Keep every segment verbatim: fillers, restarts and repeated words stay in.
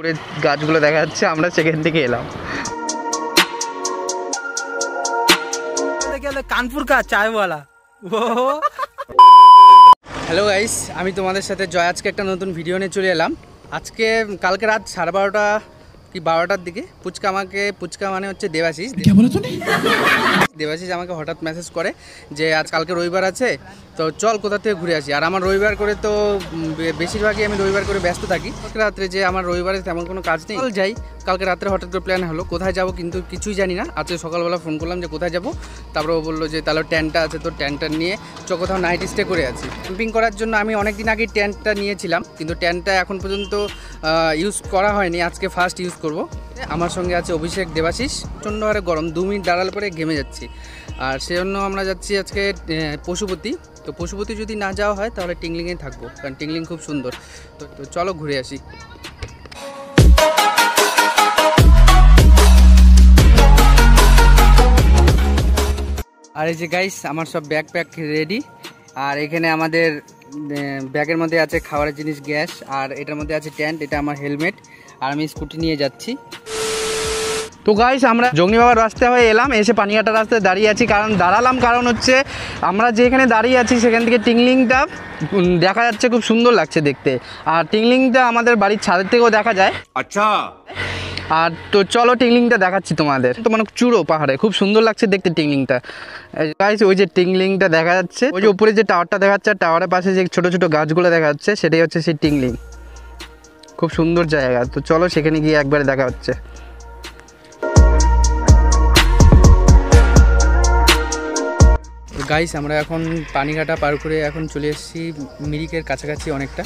पूरे गाছগুলো দেখা যাচ্ছে আমরা সেখান থেকে এলাম कानपुर का चाय वाला हेलो गाइस আমি তোমাদের সাথে জয় আজকে একটা নতুন ভিডিও নিয়ে চলে এলাম আজকে কালকে রাত সাড়ে বারোটা কি বারোটার দিকে পুচকা আমাকে পুচকা মানে হচ্ছে দেবাশিস দেবাশিস আমাকে হঠাৎ মেসেজ করে যে আজ কালকে রবিবার আছে তো চল কোথা থেকে ঘুরে আসি আর আমার রবিবার করে তো বেশিরভাগই আমি রবিবার করে ব্যস্ত থাকি কালকে রাত্রে যে আমার রবিবারে তেমন কোনো কাজ নেই চল যাই কালকে রাত্রে হঠাৎ করে প্ল্যান হলো কোথায় যাব কিন্তু কিছুই জানি না আজকে সকালবেলা ফোন করলাম যে কোথায় যাব তারপরে ও বললো যে তাহলে টেন্টটা আছে তো টেন্টটা নিয়ে চ কোথাও নাইট স্টে করে আছি ক্যাম্পিং করার জন্য আমি অনেক দিন আগে টেন্টটা নিয়েছিলাম কিন্তু টেন্টটা এখন পর্যন্ত ইউজ করা হয়নি আজকে ফার্স্ট ইউজ করব আমার সঙ্গে আছে অভিষেক দেবাশিস প্রচণ্ড হারে গরম দু মিনিট দাঁড়াল পরে ঘেমে যাচ্ছি আর সেজন্য আমরা যাচ্ছি আজকে পশুপতি তো পশুপতি যদি না যাওয়া হয় তাহলে টিংলিংয়ে থাকবো কারণ টিংলিং খুব সুন্দর তো তো চলো ঘুরে আসি আর এই যে গাইস আমার সব ব্যাগ প্যাক রেডি আর এখানে আমাদের ব্যাগের মধ্যে আছে খাবারের জিনিস গ্যাস আর এটার মধ্যে আছে টেন্ট এটা আমার হেলমেট আর আমি স্কুটি নিয়ে যাচ্ছি তো গাইস আমরা জঙ্গলি বাবার রাস্তা হয়ে এলাম এসে পানিয়াটার রাস্তায় দাঁড়িয়ে আছি কারণ দাঁড়ালাম কারণ হচ্ছে আমরা যেখানে দাঁড়িয়ে আছি সেখান থেকে টিংলিংটা দেখা যাচ্ছে খুব সুন্দর লাগছে দেখতে আর টিংলিংটা আমাদের বাড়ির ছাদের থেকেও দেখা যায় আচ্ছা আর তো চলো টিংলিংটা দেখাচ্ছি তোমাদের তো মানে চূড়ো পাহাড়ে খুব সুন্দর লাগছে দেখতে টিংলিংটা গাইস ওই যে টিংলিংটা দেখা যাচ্ছে ওই যে উপরে যে টাওয়ারটা দেখা যাচ্ছে টাওয়ারের পাশে যে ছোটো ছোটো গাছগুলো দেখা যাচ্ছে সেটাই হচ্ছে সেই টিংলিং খুব সুন্দর জায়গা তো চলো সেখানে গিয়ে একবারে দেখা হচ্ছে গাইস আমরা এখন পানিঘাটা পার করে এখন চলে এসেছি মিরিকের কাছাকাছি অনেকটা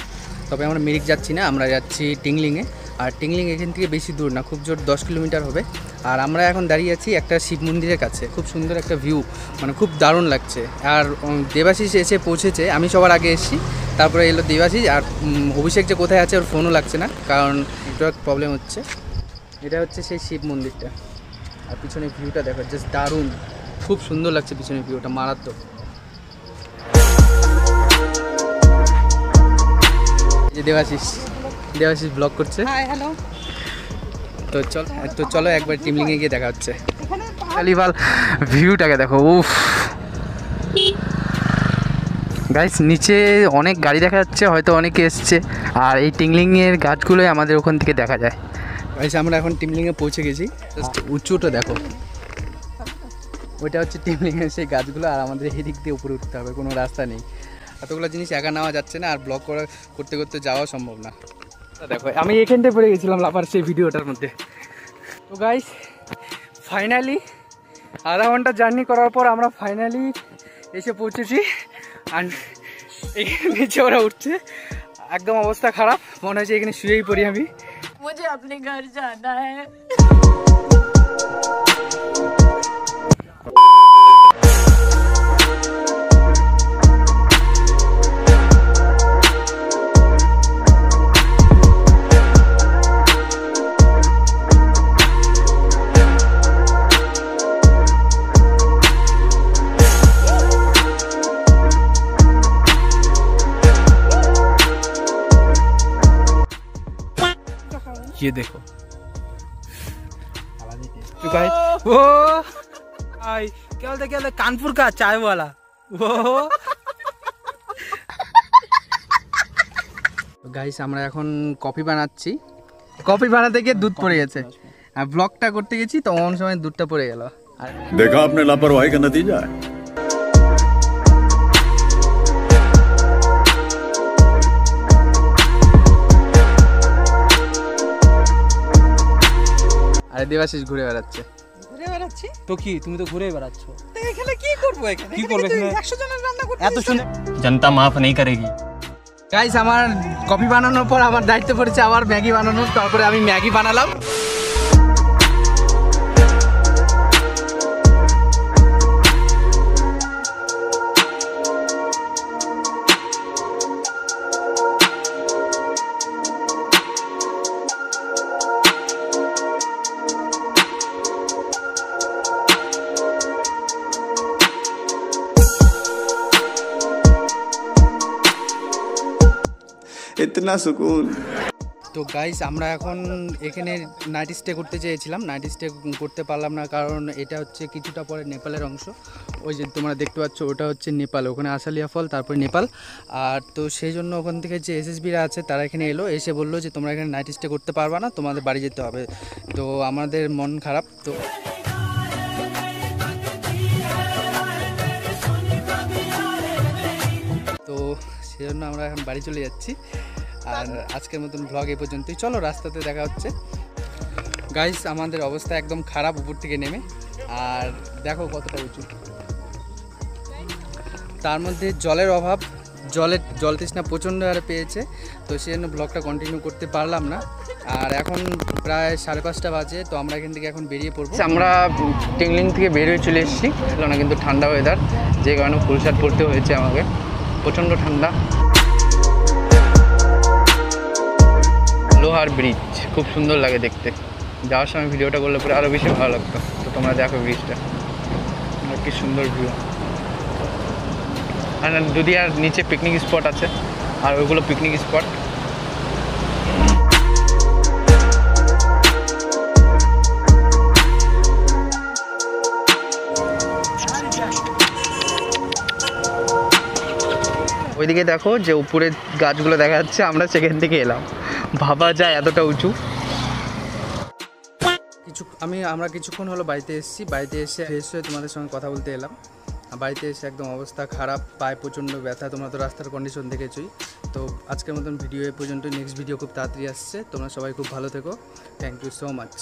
তবে আমরা মিরিক যাচ্ছি না আমরা যাচ্ছি টিংলিংয়ে আর টিংলিং এখান থেকে বেশি দূর না খুব জোর দশ কিলোমিটার হবে আর আমরা এখন দাঁড়িয়ে আছি একটা শিব মন্দিরের কাছে খুব সুন্দর একটা ভিউ মানে খুব দারুণ লাগছে আর দেবাশিস এসে পৌঁছেছে আমি সবার আগে এসেছি তারপরে এলো দেবাশিস আর অভিষেক যে কোথায় আছে ওর ফোনও লাগছে না কারণ নেটওয়ার্ক প্রবলেম হচ্ছে এটা হচ্ছে সেই শিব মন্দিরটা আর পিছনে ভিউটা দেখো জাস্ট দারুণ খুব সুন্দর লাগছে পিছনে ভিউটা মারাত্মক দেবাশিস দেবাশিস ব্লগ করছে হাই হ্যালো তো চল তো চলো একবার টিংলিংয়ে গিয়ে দেখা হচ্ছে কালিভাল ভিউটাকে দেখো উফ গাইস নিচে অনেক গাড়ি দেখা যাচ্ছে হয়তো অনেকে এসছে আর এই টিংলিংয়ের গাছগুলোই আমাদের ওখান থেকে দেখা যায় গাইস আমরা এখন টিংলিংয়ে পৌঁছে গেছি জাস্ট উঁচুটা দেখো ওইটা হচ্ছে টিংলিংয়ের সেই গাছগুলো আর আমাদের এদিক দিয়ে উপরে উঠতে হবে কোনো রাস্তা নেই এতগুলো জিনিস একা নেওয়া যাচ্ছে না আর ব্লগ করা করতে করতে যাওয়া সম্ভব না দেখো আমি এখানটায় পড়ে গেছিলাম লাফার সেই ভিডিওটার মধ্যে তো গাইস ফাইনালি আধা ঘন্টা জার্নি করার পর আমরা ফাইনালি এসে পৌঁছেছি আর এখানে নিচে ওরা উঠছে একদম অবস্থা খারাপ মনে হয়েছে এখানে শুয়েই পড়ি আমি মুঝে আপনি ঘর জানা হ্যায় ये देखो चुका है वो आई क्या बोलते क्या बोलते कानपुर का चाय वाला वो गाइस আমরা এখন কফি বানাচ্ছি কফি বানাতে গিয়ে দুধ পড়ে গেছে আর ব্লগটা করতে গেছি তো অন সময় দুধটা পড়ে গেল আর देखा आपने लापरवाही का नतीजा দেবাশিস ঘুরে বেড়াচ্ছে ঘুরে বেড়াচ্ছি তো কি তুমি তো ঘুরে বেড়াচ্ছ তো এখানে কি করব এখানে কি করব এখানে একশো জনের রান্না করতে এত শুনে জনতা maaf नहीं करेगी गाइस আমার কফি বানানোর পর আমার দায়িত্ব পড়েছে আবার ম্যাগি বানানোর তারপরে আমি ম্যাগি বানালাম इतना सुकून। तो गाइस আমরা এখন এখানে নাইট স্টে করতে চেয়েছিলাম, নাইট স্টে করতে পারলাম না, কারণ এটা হচ্ছে কিছুটা পরে নেপালের অংশ। ওই যে তোমরা দেখতে পাচ্ছ ওটা হচ্ছে নেপাল, ওখানে আসালিয়া ফল তারপরে নেপাল। আর তো সেই জন্য ওখান থেকে যে এসএসবিরা আছে তারা এখানে এলো, এসে বললো যে তোমরা এখানে নাইট স্টে করতে পারবা না, তোমাদের বাড়ি যেতে হবে। তো আমাদের মন খারাপ। তো তো সেজন্য আমরা এখন বাড়ি চলে যাচ্ছি। আর আজকের মতন ব্লগ এই পর্যন্তই, চলো রাস্তাতে দেখা হচ্ছে। গাইস আমাদের অবস্থা একদম খারাপ উপর থেকে নেমে, আর দেখো কতটা উঁচু, তার মধ্যে জলের অভাব, জলের জল তৃষ্ণা প্রচণ্ড হারে পেয়েছে। তো সেই জন্য ব্লগটা কন্টিনিউ করতে পারলাম না। আর এখন প্রায় সাড়ে পাঁচটা বাজে, তো আমরা এখান থেকে এখন বেরিয়ে পড়বো। আমরা টিংলিং থেকে বেরিয়ে চলে এসেছি, ছিল না কিন্তু ঠান্ডা ওয়েদার, যে কারণে ফুল শার্ট পরতে হয়েছে আমাকে, প্রচণ্ড ঠান্ডা। লোহার ব্রিজ খুব সুন্দর লাগে দেখতে, যাওয়ার সময় ভিডিওটা করলে পরে আরও বেশি ভালো লাগতো। তো তোমরা দেখো ব্রিজটা কি সুন্দর ভিউ। আর যদি আর নিচে পিকনিক স্পট আছে, আর ওইগুলো পিকনিক স্পট। ওইদিকে দেখো যে উপরে গাছগুলো দেখা যাচ্ছে, আমরা সেখান থেকে এলাম, ভাবা যায় এতটা উঁচু। কিছু আমি আমরা কিছুক্ষণ হলো বাড়িতে এসেছি, বাড়িতে এসে ফ্রেশ হয়ে তোমাদের সঙ্গে কথা বলতে এলাম। বাড়িতে এসে একদম অবস্থা খারাপ, পায়ে প্রচণ্ড ব্যথা, তোমরা তো রাস্তার কন্ডিশন দেখেছই। তো আজকের মতন ভিডিও এ পর্যন্ত, নেক্সট ভিডিও খুব তাড়াতাড়ি আসছে, তোমরা সবাই খুব ভালো থেকো। Thank you so much.